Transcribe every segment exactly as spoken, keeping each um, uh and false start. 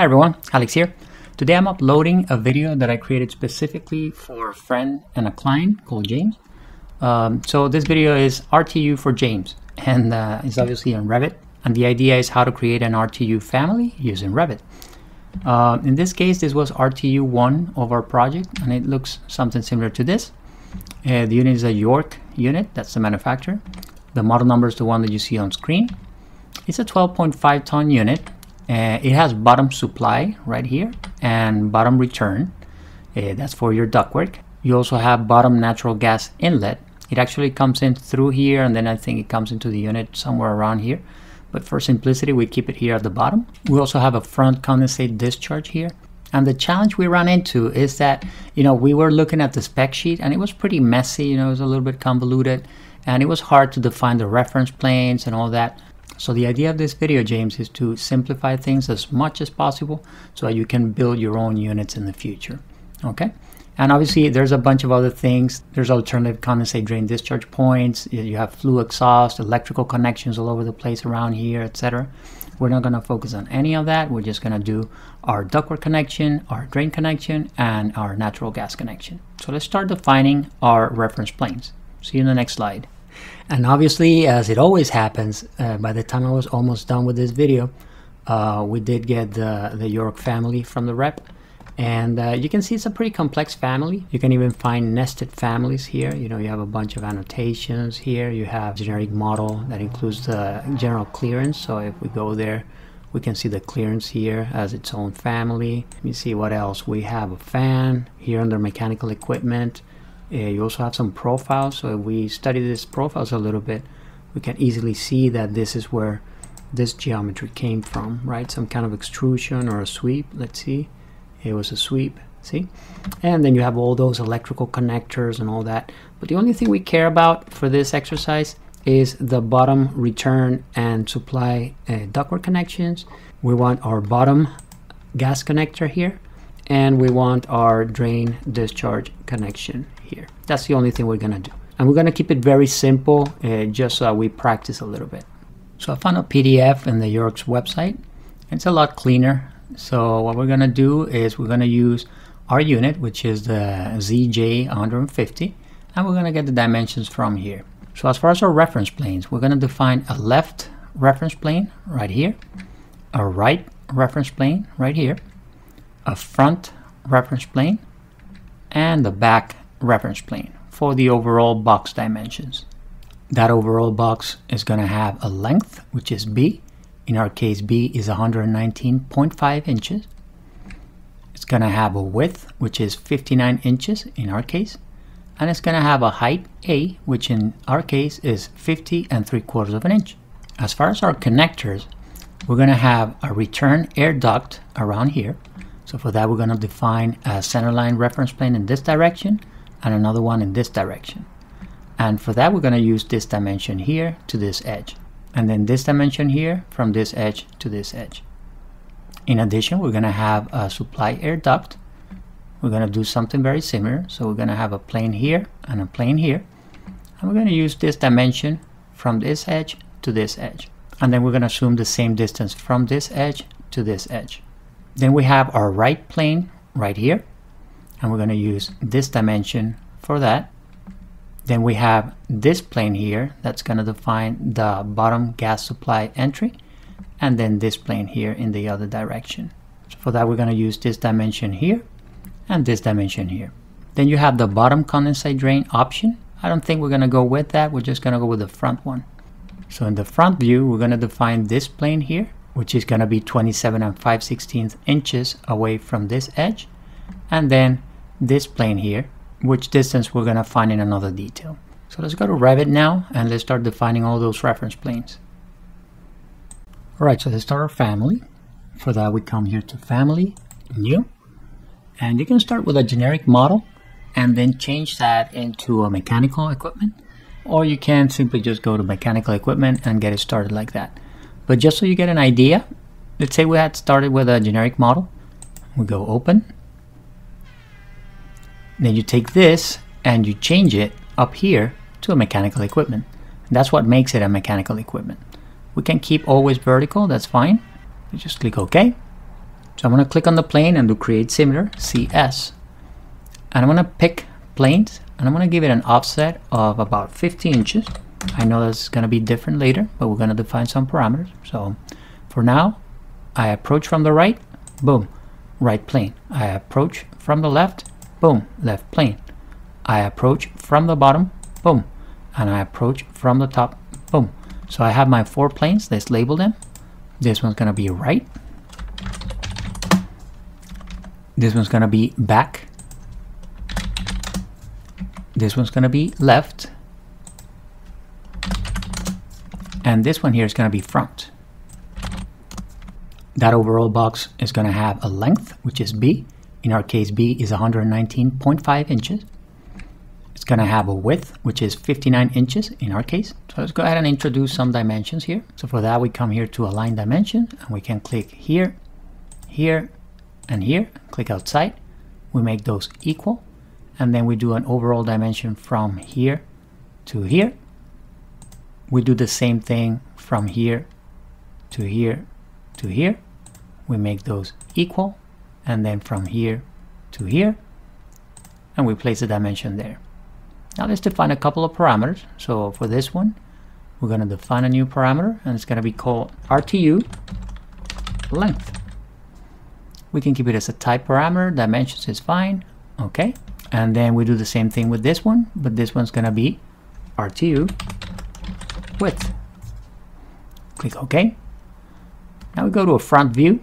Hi everyone, Alex here. Today I'm uploading a video that I created specifically for a friend and a client called James. Um, so this video is R T U for James, and uh, it's obviously on Revit. And the idea is how to create an R T U family using Revit. Uh, in this case, this was R T U one of our project, and it looks something similar to this. Uh, the unit is a York unit, that's the manufacturer. The model number is the one that you see on screen. It's a twelve point five ton unit. Uh, it has bottom supply right here and bottom return. Uh, that's for your ductwork. You also have bottom natural gas inlet. It actually comes in through here, and then I think it comes into the unit somewhere around here. But for simplicity, we keep it here at the bottom. We also have a front condensate discharge here. And the challenge we ran into is that, you know, we were looking at the spec sheet and it was pretty messy, you know, it was a little bit convoluted, and it was hard to define the reference planes and all that. So the idea of this video, James, is to simplify things as much as possible so that you can build your own units in the future, okay? And obviously there's a bunch of other things. There's alternative condensate drain discharge points. You have flue exhaust, electrical connections all over the place around here, et cetera. We're not gonna focus on any of that. We're just gonna do our ductwork connection, our drain connection, and our natural gas connection. So let's start defining our reference planes. See you in the next slide. And obviously, as it always happens, uh, by the time I was almost done with this video, uh, we did get the, the York family from the rep. And uh, you can see it's a pretty complex family. You can even find nested families here. You know, you have a bunch of annotations here. You have generic model that includes the general clearance. So if we go there, we can see the clearance here as its own family. Let me see what else. We have a fan here under mechanical equipment. Uh, you also have some profiles, so if we study these profiles a little bit, we can easily see that this is where this geometry came from, right? Some kind of extrusion or a sweep. Let's see, it was a sweep, see? And then you have all those electrical connectors and all that. But the only thing we care about for this exercise is the bottom return and supply uh, ductwork connections. We want our bottom gas connector here, and we want our drain discharge connection here. That's the only thing we're gonna do. And we're gonna keep it very simple, uh, just so that we practice a little bit. So I found a P D F in the York's website. It's a lot cleaner. So what we're gonna do is we're gonna use our unit, which is the Z J one fifty, and we're gonna get the dimensions from here. So as far as our reference planes, we're gonna define a left reference plane right here, a right reference plane right here, a front reference plane, and the back reference plane for the overall box dimensions. That overall box is going to have a length, which is B. In our case, B is one hundred nineteen point five inches. It's going to have a width, which is fifty-nine inches in our case, and it's going to have a height A, which in our case is fifty and three quarters of an inch. As far as our connectors, we're going to have a return air duct around here. So for that, we're going to define a centerline reference plane in this direction and another one in this direction. And for that, we're going to use this dimension here to this edge, and then this dimension here from this edge to this edge. In addition, we're going to have a supply air duct. We're going to do something very similar. So we're going to have a plane here and a plane here, and we're going to use this dimension from this edge to this edge. And then we're going to assume the same distance from this edge to this edge. Then we have our right plane right here, and we're going to use this dimension for that. Then we have this plane here that's going to define the bottom gas supply entry, and then this plane here in the other direction. So for that, we're going to use this dimension here and this dimension here. Then you have the bottom condensate drain option. I don't think we're going to go with that. We're just going to go with the front one. So in the front view, we're going to define this plane here, which is going to be twenty-seven and five sixteenths inches away from this edge, and then this plane here, which distance we're going to find in another detail. So let's go to Revit now and let's start defining all those reference planes. All right, so let's start our family. For that, we come here to Family, New, and you can start with a generic model and then change that into a mechanical equipment, or you can simply just go to mechanical equipment and get it started like that. But just so you get an idea, let's say we had started with a generic model. We go open. Then you take this and you change it up here to a mechanical equipment. And that's what makes it a mechanical equipment. We can keep always vertical, that's fine. You just click OK. So I'm going to click on the plane and do create similar, C S. And I'm going to pick planes and I'm going to give it an offset of about fifty inches. I know that's going to be different later, but we're going to define some parameters. So for now, I approach from the right, boom, right plane. I approach from the left, boom, left plane. I approach from the bottom, boom, and I approach from the top, boom. So I have my four planes, let's label them. This one's going to be right. This one's going to be back. This one's going to be left. And this one here is going to be front. That overall box is going to have a length, which is B. In our case, B is one hundred nineteen point five inches. It's going to have a width, which is fifty-nine inches in our case. So let's go ahead and introduce some dimensions here. So for that, we come here to align dimension and we can click here, here, and here. Click outside. We make those equal. And then we do an overall dimension from here to here. We do the same thing from here to here to here. We make those equal. And then from here to here. And we place the dimension there. Now let's define a couple of parameters. So for this one, we're going to define a new parameter and it's going to be called R T U length. We can keep it as a type parameter, dimensions is fine, okay. And then we do the same thing with this one, but this one's going to be R T U width. Click OK. Now we go to a front view.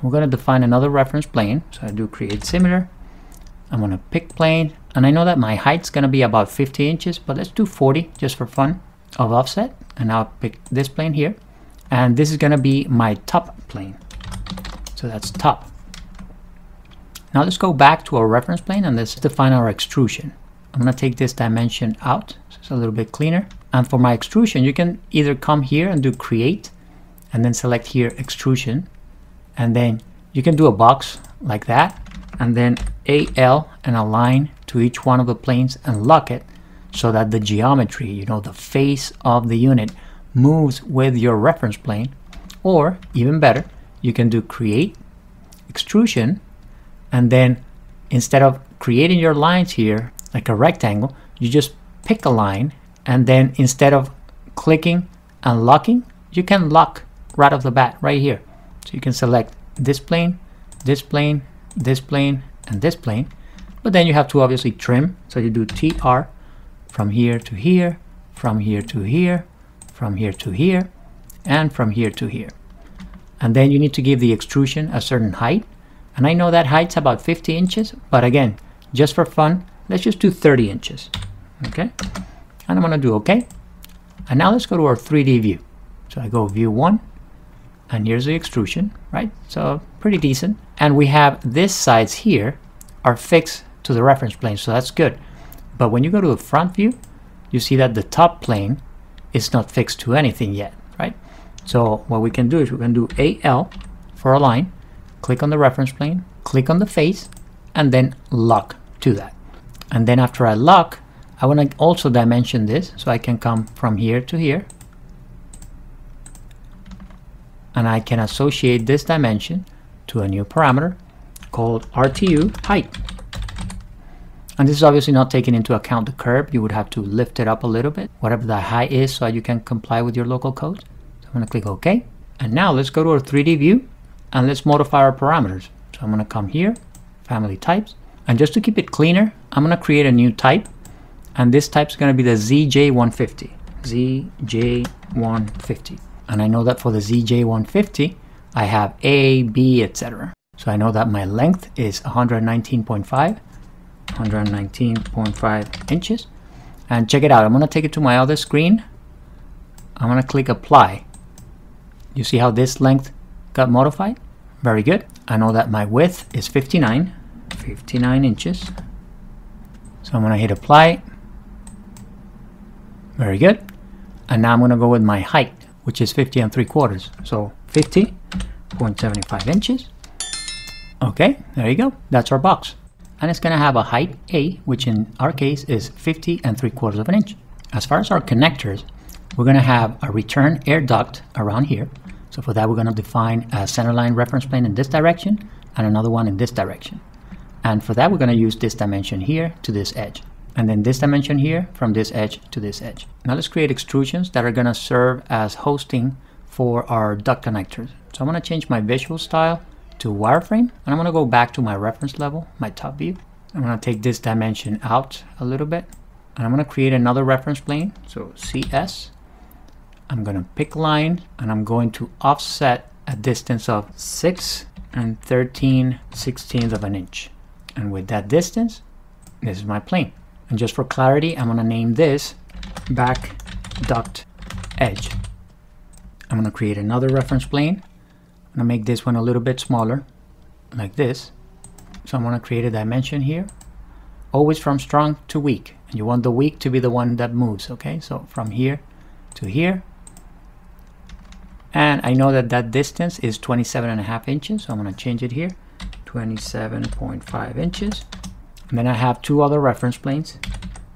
We're going to define another reference plane. So I do create similar. I'm going to pick plane. And I know that my height's going to be about fifty inches, but let's do forty just for fun of offset. And I'll pick this plane here. And this is going to be my top plane. So that's top. Now let's go back to our reference plane and let's define our extrusion. I'm going to take this dimension out. So it's a little bit cleaner. And for my extrusion, you can either come here and do create and then select here extrusion. And then you can do a box like that and then A L and align to each one of the planes and lock it so that the geometry, you know, the face of the unit moves with your reference plane. Or even better, you can do create extrusion and then instead of creating your lines here like a rectangle, you just pick a line and then instead of clicking and locking, you can lock right off the bat right here. So you can select this plane, this plane, this plane, and this plane. But then you have to obviously trim. So you do T R from here to here, from here to here, from here to here, and from here to here. And then you need to give the extrusion a certain height. And I know that height's about fifty inches, but again, just for fun, let's just do thirty inches, okay? And I'm gonna do okay. And now let's go to our three D view. So I go view one. And here's the extrusion, right? So pretty decent. And we have these sides here are fixed to the reference plane, so that's good. But when you go to the front view, you see that the top plane is not fixed to anything yet, right? So what we can do is we can do A L for a line, click on the reference plane, click on the face, and then lock to that. And then after I lock, I want to also dimension this, so I can come from here to here. And I can associate this dimension to a new parameter called R T U height. And this is obviously not taking into account the curve. You would have to lift it up a little bit, whatever the height is, so you can comply with your local code. So I'm gonna click OK. And now let's go to our three D view and let's modify our parameters. So I'm gonna come here, family types. And just to keep it cleaner, I'm gonna create a new type. And this type is gonna be the Z J one fifty, Z J one fifty. And I know that for the Z J one fifty, I have A, B, et cetera. So I know that my length is one hundred nineteen point five inches. And check it out, I'm gonna take it to my other screen. I'm gonna click apply. You see how this length got modified? Very good. I know that my width is fifty-nine inches. So I'm gonna hit apply. Very good. And now I'm gonna go with my height, which is fifty and three quarters. So fifty point seven five inches. Okay, there you go. That's our box. And it's gonna have a height A, which in our case is fifty and three quarters of an inch. As far as our connectors, we're gonna have a return air duct around here. So for that, we're going to define a centerline reference plane in this direction and another one in this direction. And for that, we're going to use this dimension here to this edge, and then this dimension here from this edge to this edge. Now let's create extrusions that are going to serve as hosting for our duct connectors. So I'm going to change my visual style to wireframe, and I'm going to go back to my reference level, my top view. I'm going to take this dimension out a little bit, and I'm going to create another reference plane, so C S. I'm going to pick line, and I'm going to offset a distance of six and thirteen sixteenths of an inch. And with that distance, this is my plane. And just for clarity, I'm going to name this back duct edge. I'm going to create another reference plane. I'm going to make this one a little bit smaller, like this. So I'm going to create a dimension here, always from strong to weak. And you want the weak to be the one that moves, okay? So from here to here. And I know that that distance is twenty-seven and a half inches, so I'm going to change it here, twenty-seven point five inches. And then I have two other reference planes,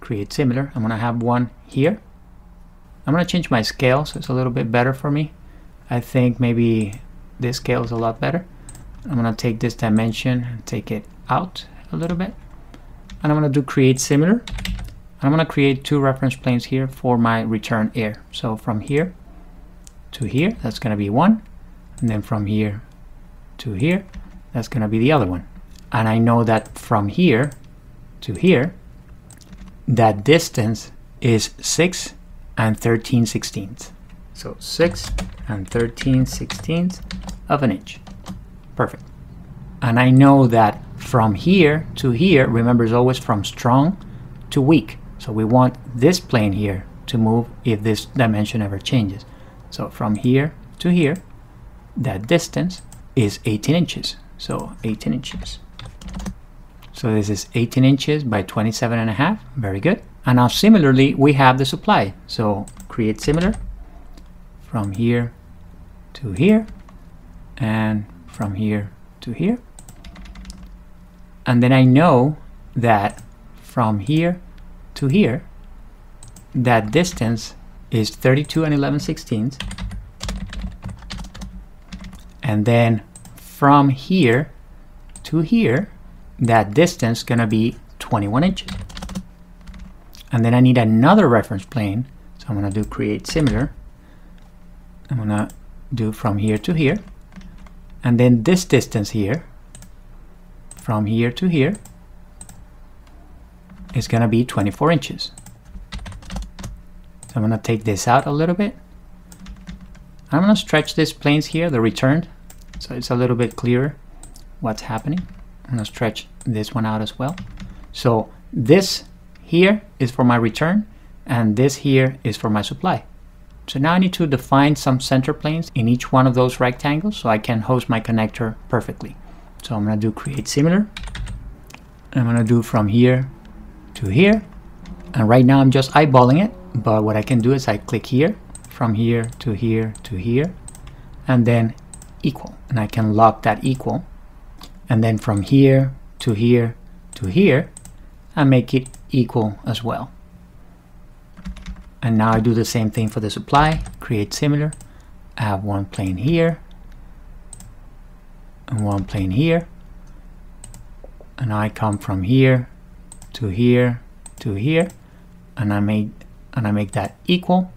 create similar. I'm going to have one here. I'm going to change my scale so it's a little bit better for me. I think maybe this scale is a lot better. I'm going to take this dimension and take it out a little bit. And I'm going to do create similar. And I'm going to create two reference planes here for my return air. So from here to here, that's going to be one. And then from here to here, that's going to be the other one. And I know that from here to here, that distance is six and thirteen sixteenths. So six and thirteen sixteenths of an inch. Perfect. And I know that from here to here, remember, it's always from strong to weak. So we want this plane here to move if this dimension ever changes. So from here to here, that distance is eighteen inches. So eighteen inches. So this is eighteen inches by twenty-seven and a half. Very good. And now similarly, we have the supply. So create similar from here to here and from here to here. And then I know that from here to here, that distance is thirty-two and eleven sixteenths. And then from here to here, that distance gonna be twenty-one inches. And then I need another reference plane, so I'm gonna do create similar. I'm gonna do from here to here, and then this distance here from here to here is gonna be twenty-four inches. So I'm gonna take this out a little bit. I'm gonna stretch these planes here, the returned, so it's a little bit clearer what's happening. I'm gonna stretch this one out as well. So this here is for my return, and this here is for my supply. So now I need to define some center planes in each one of those rectangles so I can host my connector perfectly. So I'm gonna do create similar. I'm gonna do from here to here. And right now I'm just eyeballing it, but what I can do is I click here, from here to here to here, and then equal. And I can lock that equal. And then from here to here to here, I make it equal as well. And now I do the same thing for the supply, create similar. I have one plane here and one plane here. And I come from here to here to here, and I make and I make that equal.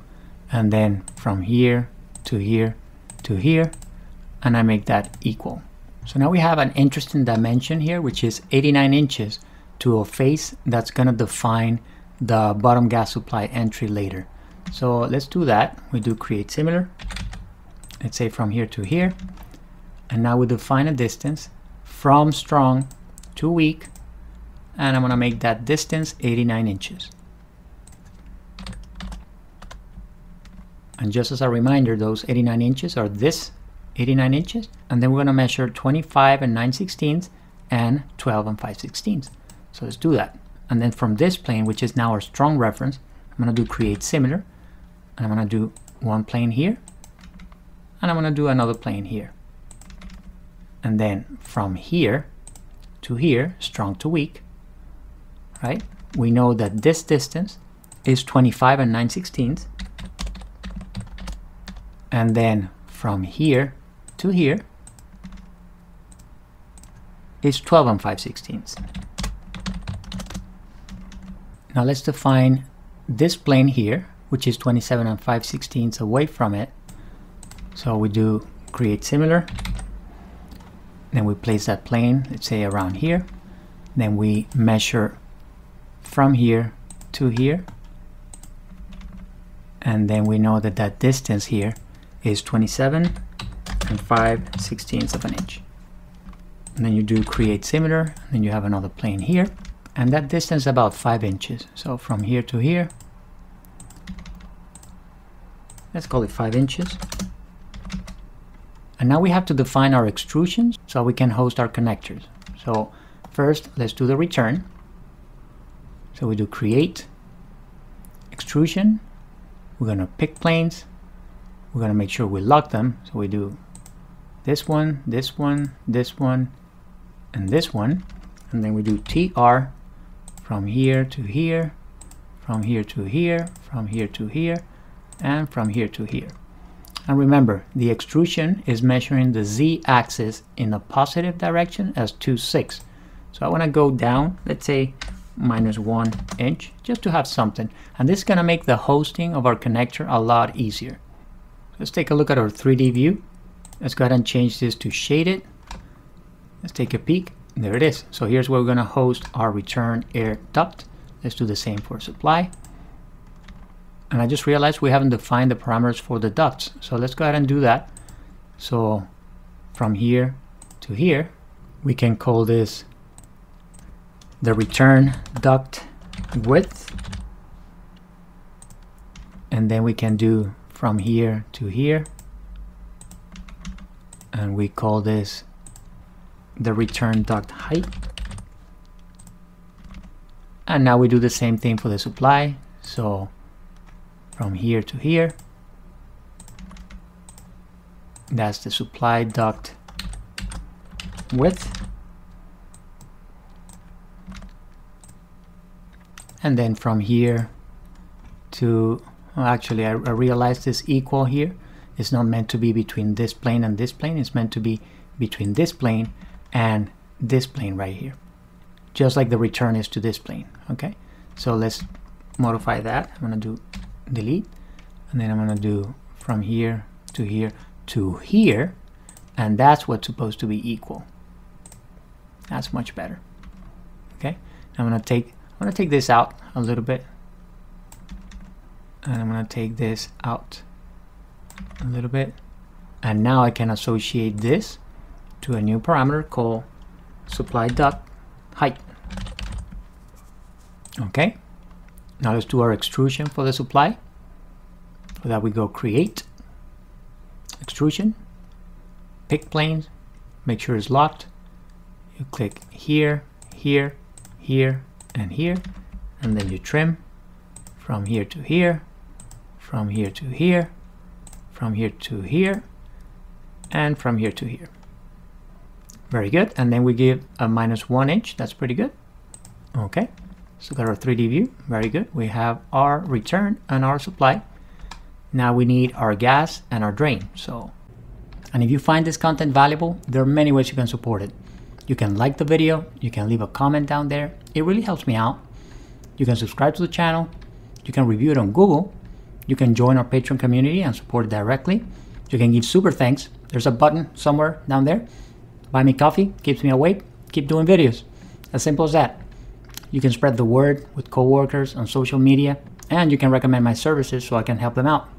And then from here to here to here, and I make that equal. So now we have an interesting dimension here, which is eighty-nine inches to a face that's going to define the bottom gas supply entry later. So let's do that. We do create similar. Let's say from here to here. And now we define a distance from strong to weak. And I'm going to make that distance eighty-nine inches. And just as a reminder, those eighty-nine inches are this eighty-nine inches. And then we're going to measure twenty-five and nine sixteenths and twelve and five sixteenths. So let's do that. And then from this plane, which is now our strong reference, I'm going to do create similar. And I'm going to do one plane here. And I'm going to do another plane here. And then from here to here, strong to weak, right? We know that this distance is twenty-five and nine sixteenths. And then from here to here is twelve and five sixteenths. Now let's define this plane here, which is twenty-seven and five sixteenths away from it. So we do create similar, then we place that plane, let's say around here, then we measure from here to here, and then we know that that distance here is twenty-seven and five sixteenths of an inch. And then you do create similar, and then you have another plane here, and that distance is about five inches. So from here to here, let's call it five inches. And now we have to define our extrusions so we can host our connectors. So first, let's do the return. So we do create, extrusion, we're going to pick planes, we're going to make sure we lock them. So we do this one, this one, this one, and this one. And then we do T R from here to here, from here to here, from here to here, and from here to here. And remember, the extrusion is measuring the z-axis in the positive direction as two six. So I want to go down, let's say minus one inch, just to have something. And this is going to make the hosting of our connector a lot easier. Let's take a look at our three D view. Let's go ahead and change this to shaded. Let's take a peek. There it is. So here's where we're going to host our return air duct. Let's do the same for supply. And I just realized we haven't defined the parameters for the ducts. So let's go ahead and do that. So from here to here, we can call this the return duct width. And then we can do from here to here. And we call this the return duct height. And now we do the same thing for the supply. So from here to here, that's the supply duct width. And then from here to, well, actually I, I realized this equal here. It's not meant to be between this plane and this plane. It's meant to be between this plane and this plane right here, just like the return is to this plane. Okay, so let's modify that. I'm going to do delete, and then I'm going to do from here to here to here, and that's what's supposed to be equal. That's much better. Okay, I'm going to take I'm going to take this out a little bit, and I'm going to take this out a little bit, and now I can associate this to a new parameter called supply duct height. Okay, now let's do our extrusion for the supply. For that we go create, extrusion, pick planes, make sure it's locked, you click here, here, here, and here, and then you trim from here to here, from here to here, from here to here, and from here to here. Very good. And then we give a minus one inch. That's pretty good. Okay. So got our three D view. Very good. We have our return and our supply. Now we need our gas and our drain. So, and if you find this content valuable, there are many ways you can support it. You can like the video. You can leave a comment down there. It really helps me out. You can subscribe to the channel. You can review it on Google. You can join our Patreon community and support it directly. You can give super thanks. There's a button somewhere down there. Buy me coffee, keeps me awake, keep doing videos. As simple as that. You can spread the word with coworkers on social media, and you can recommend my services so I can help them out.